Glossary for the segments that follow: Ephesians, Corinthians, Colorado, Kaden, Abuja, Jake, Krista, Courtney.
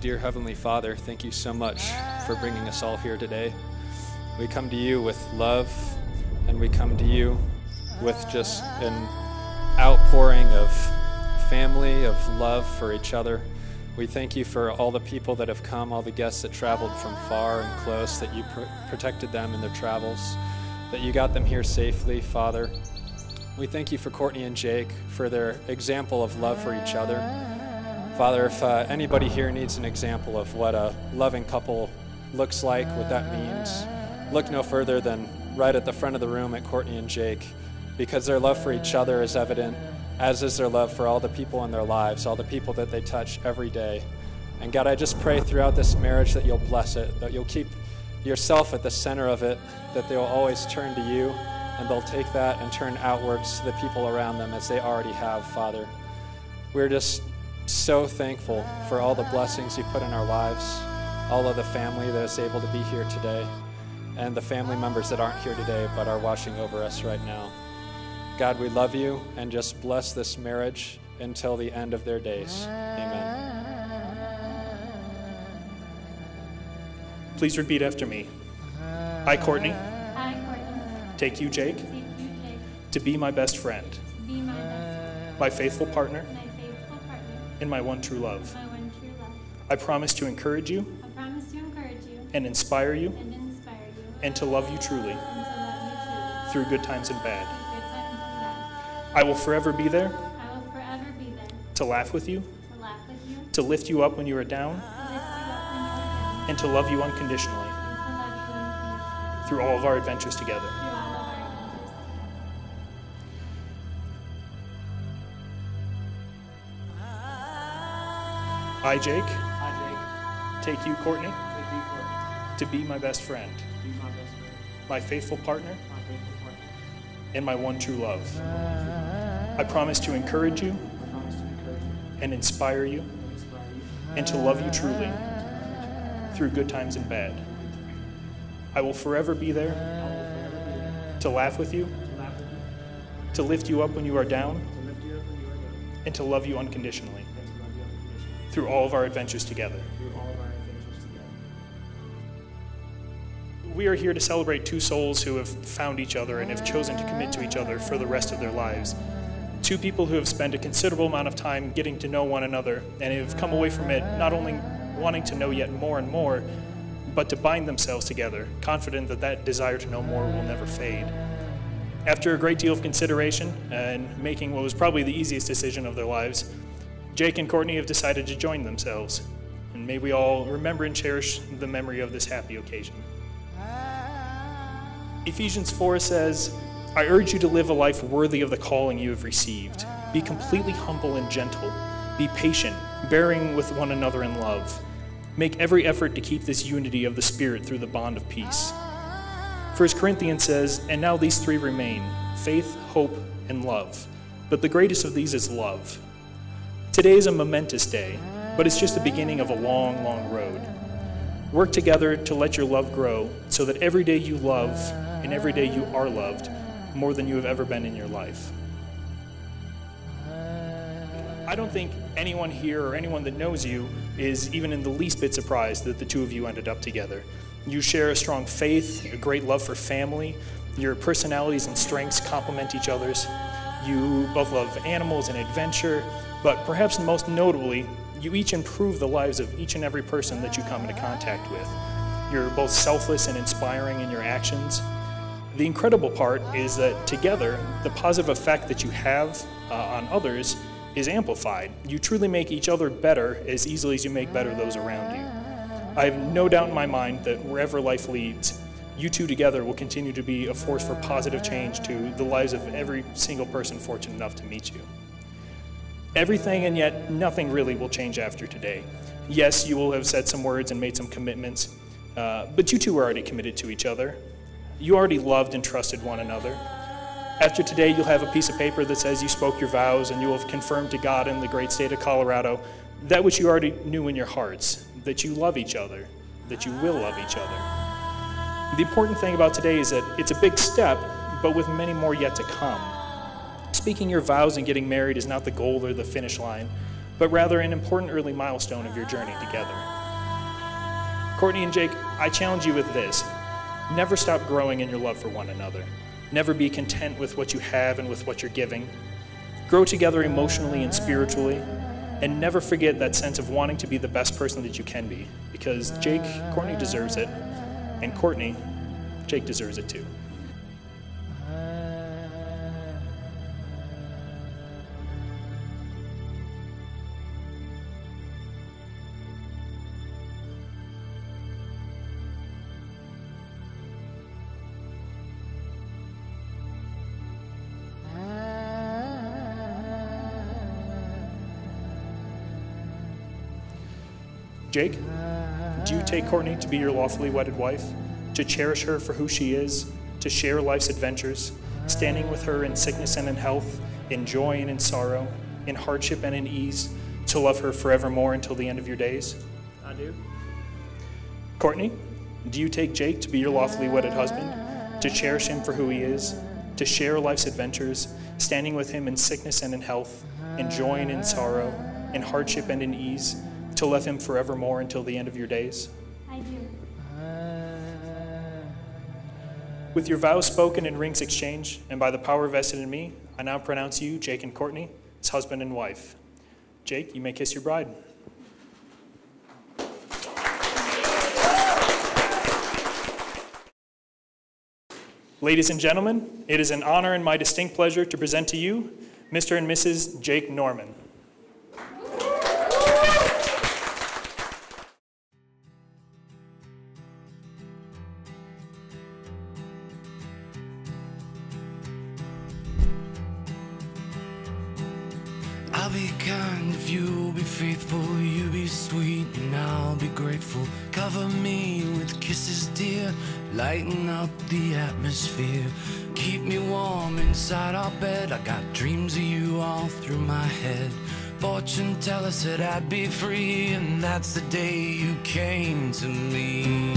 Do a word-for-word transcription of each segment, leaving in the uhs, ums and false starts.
Dear Heavenly Father, thank you so much for bringing us all here today. We come to you with love, and we come to you with just an outpouring of family, of love for each other. We thank you for all the people that have come, all the guests that traveled from far and close, that you pr- protected them in their travels, that you got them here safely, Father. We thank you for Courtney and Jake, for their example of love for each other. Father, if uh, anybody here needs an example of what a loving couple looks like, what that means, look no further than right at the front of the room at Courtney and Jake, because their love for each other is evident, as is their love for all the people in their lives, all the people that they touch every day. And God, I just pray throughout this marriage that you'll bless it, that you'll keep yourself at the center of it, that they'll always turn to you, and they'll take that and turn outwards to the people around them as they already have, Father. We're just so thankful for all the blessings you put in our lives, all of the family that is able to be here today, and the family members that aren't here today but are watching over us right now. God, we love you, and just bless this marriage until the end of their days. Amen. Please repeat after me. I, Courtney, I, Courtney. Take you, Jake, take you, Jake. To be my best friend, be my, best friend. My faithful partner, in my one true love. My one true love. I promise to encourage you, I promise to encourage you and inspire you, and inspire you, and to love you truly, and to love you truly through good times and bad. Good times and bad. I will forever be there, I will forever be there to laugh with you, to laugh with you, to lift you up when you are down, to lift you up when you are down, and to love you unconditionally, and to love you unconditionally through all of our adventures together. I, Jake, I, Jake. Take you, Courtney, take you, Courtney. To be my best friend, be my, best friend. My, faithful partner, my faithful partner, and my one true love. I promise to encourage you, I promise to encourage you and inspire you, and, inspire you. And to love you truly through good times and bad. I will forever be there, forever be there. To, laugh with you, to laugh with you, to lift you up when you are down, to lift you up when you are down. And to love you unconditionally. Through all of our adventures together. Through all of our adventures together. We are here to celebrate two souls who have found each other and have chosen to commit to each other for the rest of their lives. Two people who have spent a considerable amount of time getting to know one another and have come away from it not only wanting to know yet more and more, but to bind themselves together, confident that that desire to know more will never fade. After a great deal of consideration and making what was probably the easiest decision of their lives, Jake and Courtney have decided to join themselves, and may we all remember and cherish the memory of this happy occasion. Ephesians four says, I urge you to live a life worthy of the calling you have received. Be completely humble and gentle. Be patient, bearing with one another in love. Make every effort to keep this unity of the Spirit through the bond of peace. First Corinthians says, and now these three remain, faith, hope, and love. But the greatest of these is love. Today is a momentous day, but it's just the beginning of a long, long road. Work together to let your love grow so that every day you love and every day you are loved more than you have ever been in your life. I don't think anyone here or anyone that knows you is even in the least bit surprised that the two of you ended up together. You share a strong faith, a great love for family, your personalities and strengths complement each other's. You both love animals and adventure, but perhaps most notably, you each improve the lives of each and every person that you come into contact with. You're both selfless and inspiring in your actions. The incredible part is that together, the positive effect that you have uh, on others is amplified. You truly make each other better as easily as you make better those around you. I have no doubt in my mind that wherever life leads, you two together will continue to be a force for positive change to the lives of every single person fortunate enough to meet you. Everything and yet nothing really will change after today. Yes, you will have said some words and made some commitments, uh, but you two are already committed to each other. You already loved and trusted one another. After today, you'll have a piece of paper that says you spoke your vows and you will have confirmed to God in the great state of Colorado that which you already knew in your hearts, that you love each other, that you will love each other. The important thing about today is that it's a big step, but with many more yet to come. speaking your vows and getting married is not the goal or the finish line, but rather an important early milestone of your journey together. Courtney and Jake, I challenge you with this. Never stop growing in your love for one another. Never be content with what you have and with what you're giving. Grow together emotionally and spiritually, and never forget that sense of wanting to be the best person that you can be, because Jake, Courtney deserves it, and Courtney, Jake deserves it too. Jake, do you take Courtney to be your lawfully wedded wife, to cherish her for who she is, to share life's adventures, standing with her in sickness and in health, in joy and in sorrow, in hardship and in ease, to love her forevermore until the end of your days? I do. Courtney, do you take Jake to be your lawfully wedded husband, to cherish him for who he is, to share life's adventures, standing with him in sickness and in health, in joy and in sorrow, in hardship and in ease, to love him forevermore until the end of your days? I do. With your vows spoken and rings exchanged, and by the power vested in me, I now pronounce you, Jake and Courtney, as husband and wife. Jake, you may kiss your bride. Ladies and gentlemen, it is an honor and my distinct pleasure to present to you Mister and Missus Jake Norman. I'll be kind if you'll be faithful, you be sweet and I'll be grateful. Cover me with kisses dear, lighten up the atmosphere. Keep me warm inside our bed, I got dreams of you all through my head. Fortune tell us that I'd be free, and that's the day you came to me.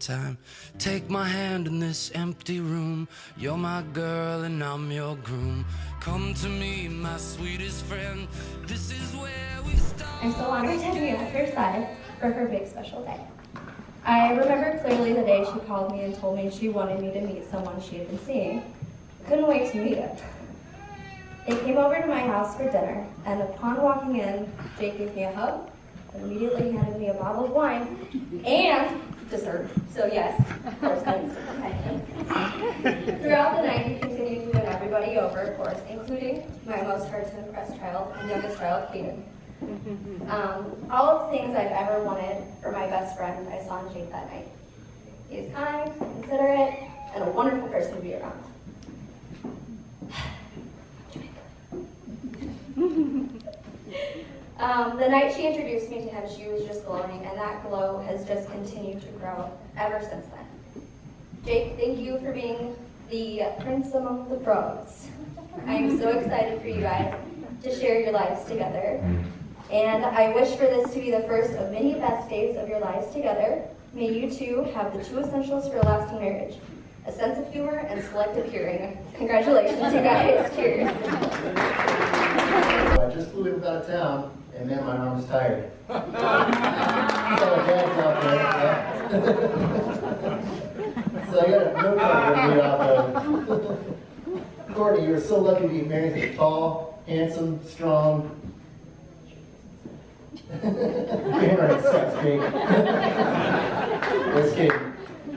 Time. Take my hand in this empty room. You're my girl and I'm your groom. Come to me, my sweetest friend. This is where we start. I'm so honored to be with her side for her big special day. I remember clearly the day she called me and told me she wanted me to meet someone she had been seeing. I couldn't wait to meet him. They came over to my house for dinner, and upon walking in, Jake gave me a hug, immediately handed me a bottle of wine, and dessert. So yes, first time. including my most hard-to-impress child and youngest child, Kaden. Um, all of the things I've ever wanted for my best friend, I saw in Jake that night. He's kind, considerate, and a wonderful person to be around. um, the night she introduced me to him, she was just glowing, and that glow has just continued to grow ever since then. Jake, thank you for being the prince among the bros. I am so excited for you guys to share your lives together. And I wish for this to be the first of many best days of your lives together. May you two have the two essentials for a lasting marriage: a sense of humor and selective hearing. Congratulations, you guys. Cheers. I just flew in out of town, and man, my mom is tired. So I got a note card to read off of. Courtney, you're so lucky to be married to a tall, handsome, strong, Hammerhead sucks, Jake. That's Jake.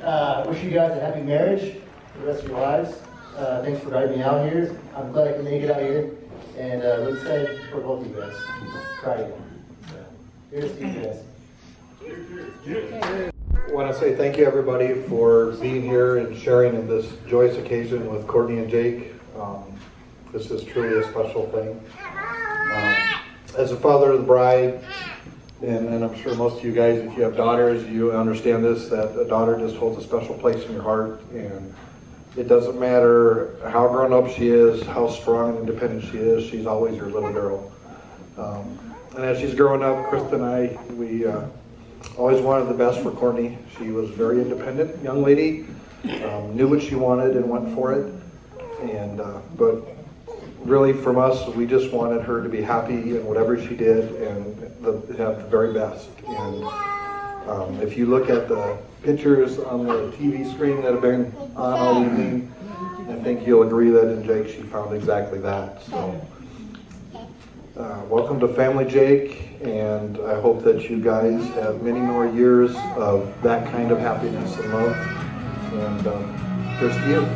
Uh, wish you guys a happy marriage for the rest of your lives. Uh, thanks for inviting me out here. I'm glad I can make it out here. And uh, we're excited for both of you guys. Try again. So, here's to you guys. I want to say thank you, everybody, for being here and sharing in this joyous occasion with Courtney and Jake. Um, this is truly a special thing. Um, As a father of the bride, and, and I'm sure most of you guys, if you have daughters, you understand this, that a daughter just holds a special place in your heart. And it doesn't matter how grown up she is, how strong and independent she is, she's always your little girl. Um, and as she's growing up, Krista and I, we uh, always wanted the best for Courtney. She was a very independent young lady, um, knew what she wanted and went for it. And uh, but. Really, from us, we just wanted her to be happy in whatever she did and the, have the very best. And um, if you look at the pictures on the T V screen that have been on all evening, I think you'll agree that in Jake, she found exactly that. So, uh, welcome to Family Jake, and I hope that you guys have many more years of that kind of happiness and love. And um, here's to you.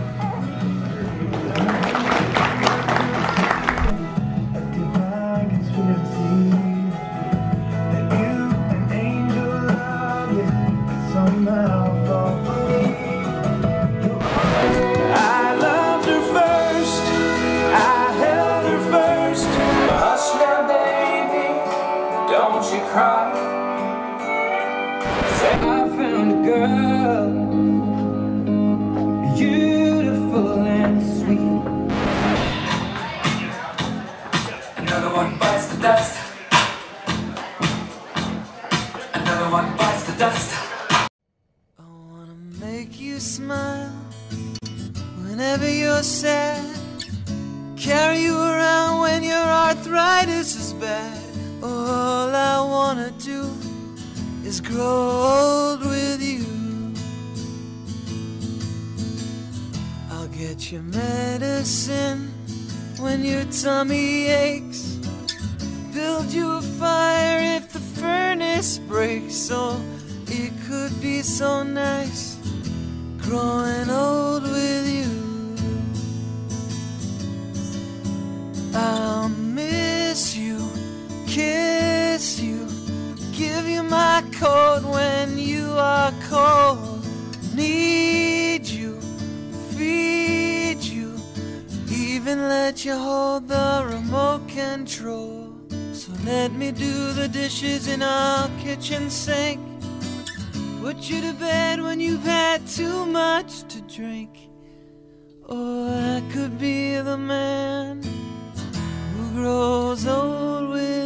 I could be the man who grows old with